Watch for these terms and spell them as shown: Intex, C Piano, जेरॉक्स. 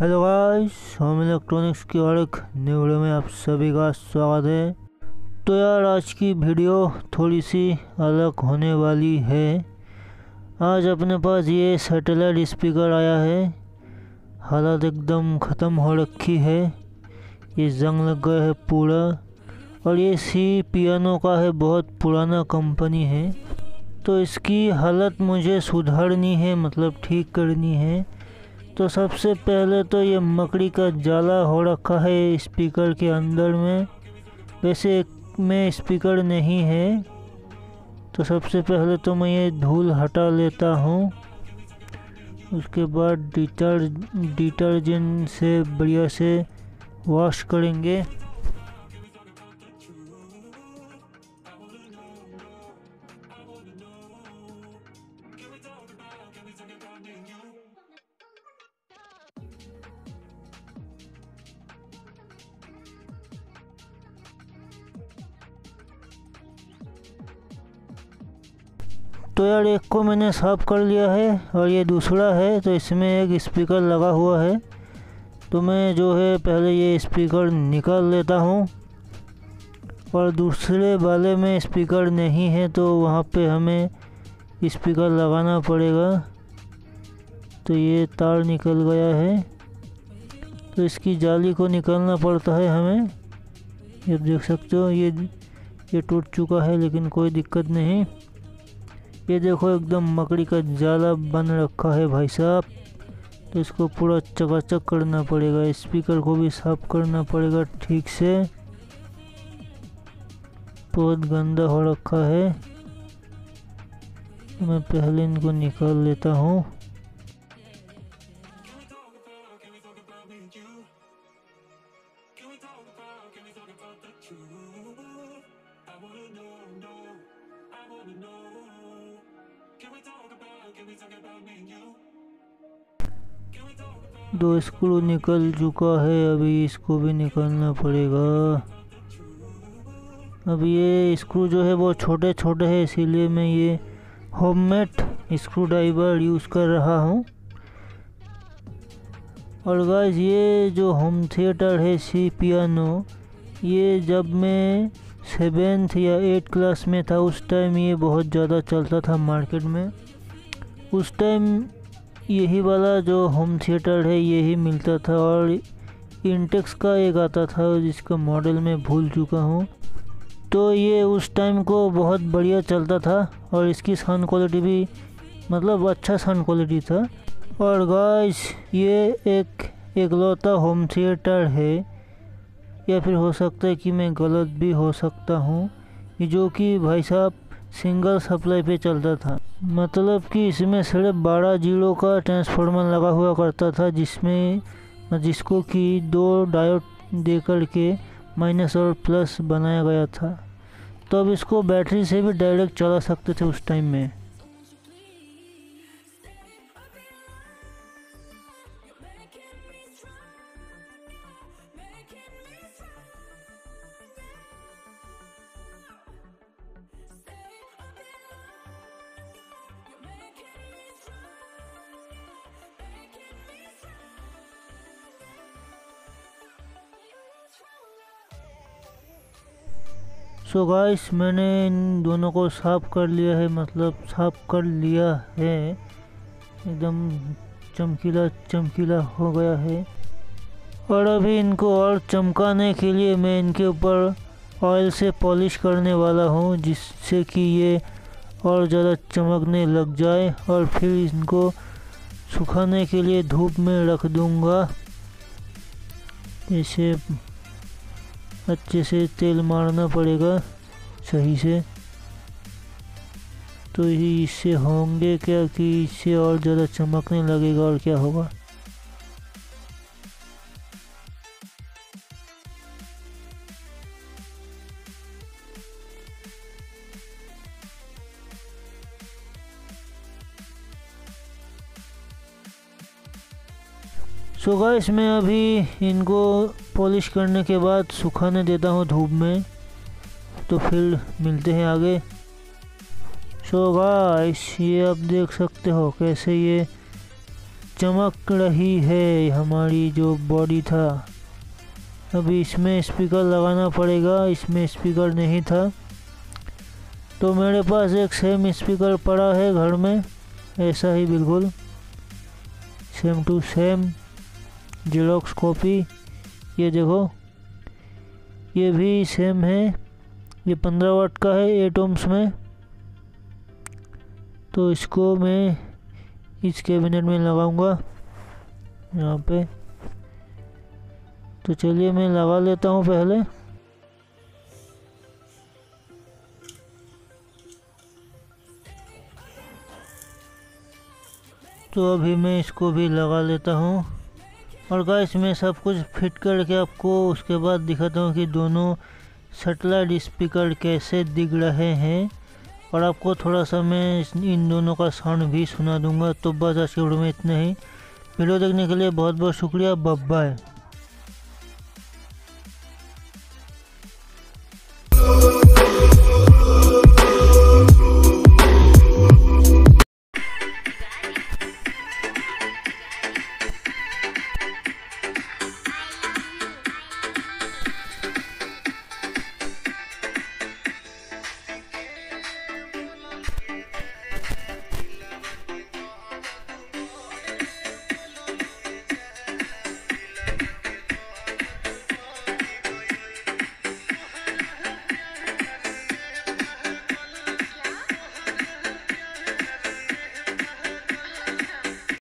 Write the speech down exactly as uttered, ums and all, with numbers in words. Hello guys, home electronics की और एक न्यू वीडियो में आप सभी का स्वागत है। तो यार, आज की वीडियो थोड़ी सी अलग होने वाली है। आज अपने पास ये सैटेलाइट स्पीकर आया है। हालत एकदम ख़त्म हो रखी है, ये जंग लग गया है पूरा। और ये सी पियानो का है, बहुत पुराना कंपनी है। तो इसकी हालत मुझे सुधारनी है, मतलब ठीक करनी है। तो सबसे पहले तो ये मकड़ी का जाला हो रखा है स्पीकर के अंदर में, वैसे एक में स्पीकर नहीं है। तो सबसे पहले तो मैं ये धूल हटा लेता हूँ। उसके बाद डिटर डिटर्जेंट से बढ़िया से वॉश करेंगे। तो यार, एक को मैंने साफ़ कर लिया है और ये दूसरा है। तो इसमें एक स्पीकर लगा हुआ है, तो मैं जो है पहले ये स्पीकर निकाल लेता हूँ। और दूसरे वाले में स्पीकर नहीं है, तो वहाँ पे हमें स्पीकर लगाना पड़ेगा। तो ये तार निकल गया है, तो इसकी जाली को निकालना पड़ता है हमें। ये देख सकते हो, ये ये टूट चुका है, लेकिन कोई दिक्कत नहीं। ये देखो, एकदम मकड़ी का जाला बन रखा है भाई साहब। तो इसको पूरा चकाचक करना पड़ेगा, स्पीकर को भी साफ करना पड़ेगा ठीक से, बहुत गंदा हो रखा है। मैं पहले इनको निकाल लेता हूँ। दो स्क्रू निकल चुका है, अभी इसको भी निकालना पड़ेगा। अब ये स्क्रू जो है वो छोटे छोटे हैं, इसीलिए मैं ये होममेड स्क्रू ड्राइवर यूज़ कर रहा हूँ। और गाइस, ये जो होम थिएटर है सी पियानो, ये जब मैं सेवेंथ या एट क्लास में था उस टाइम ये बहुत ज़्यादा चलता था मार्केट में। उस टाइम यही वाला जो होम थिएटर है यही मिलता था। और इंटेक्स का एक आता था जिसका मॉडल मैं भूल चुका हूँ। तो ये उस टाइम को बहुत बढ़िया चलता था और इसकी साउंड क्वालिटी भी मतलब अच्छा साउंड क्वालिटी था। और गाइस, ये एक एकलौता होम थिएटर है, या फिर हो सकता है कि मैं गलत भी हो सकता हूँ, जो कि भाई साहब सिंगल सप्लाई पे चलता था। मतलब कि इसमें सिर्फ बारह जीरो का ट्रांसफार्मर लगा हुआ करता था, जिसमें जिसको कि दो डायोड देकर के माइनस और प्लस बनाया गया था। तो अब इसको बैटरी से भी डायरेक्ट चला सकते थे उस टाइम में। सो so गाइस, मैंने इन दोनों को साफ़ कर लिया है, मतलब साफ़ कर लिया है, एकदम चमकीला चमकीला हो गया है। और अभी इनको और चमकाने के लिए मैं इनके ऊपर ऑयल से पॉलिश करने वाला हूँ, जिससे कि ये और ज़्यादा चमकने लग जाए। और फिर इनको सुखाने के लिए धूप में रख दूँगा। इसे अच्छे से तेल मारना पड़ेगा सही से। तो इससे होंगे क्या कि इससे और ज़्यादा चमकने लगेगा, और क्या होगा। सो गाइस, मैं अभी इनको पॉलिश करने के बाद सुखाने देता हूँ धूप में। तो फिर मिलते हैं आगे। सो गाइस, ये आप देख सकते हो कैसे ये चमक रही है हमारी जो बॉडी था। अब इसमें स्पीकर लगाना पड़ेगा, इसमें स्पीकर नहीं था। तो मेरे पास एक सेम स्पीकर पड़ा है घर में, ऐसा ही बिल्कुल same to same जेरॉक्स copy. ये देखो ये भी सेम है, ये पंद्रह वाट का है एट ओम्स में। तो इसको मैं इस कैबिनेट में लगाऊंगा यहाँ पे। तो चलिए मैं लगा लेता हूँ पहले। तो अभी मैं इसको भी लगा लेता हूँ और गाइस मैं सब कुछ फिट करके आपको उसके बाद दिखाता हूँ कि दोनों सैटेलाइट स्पीकर कैसे दिख रहे हैं, और आपको थोड़ा सा मैं इन दोनों का साउंड भी सुना दूंगा। तो बस आज के वीडियो में इतना ही। वीडियो देखने के लिए बहुत बहुत शुक्रिया। Bye bye.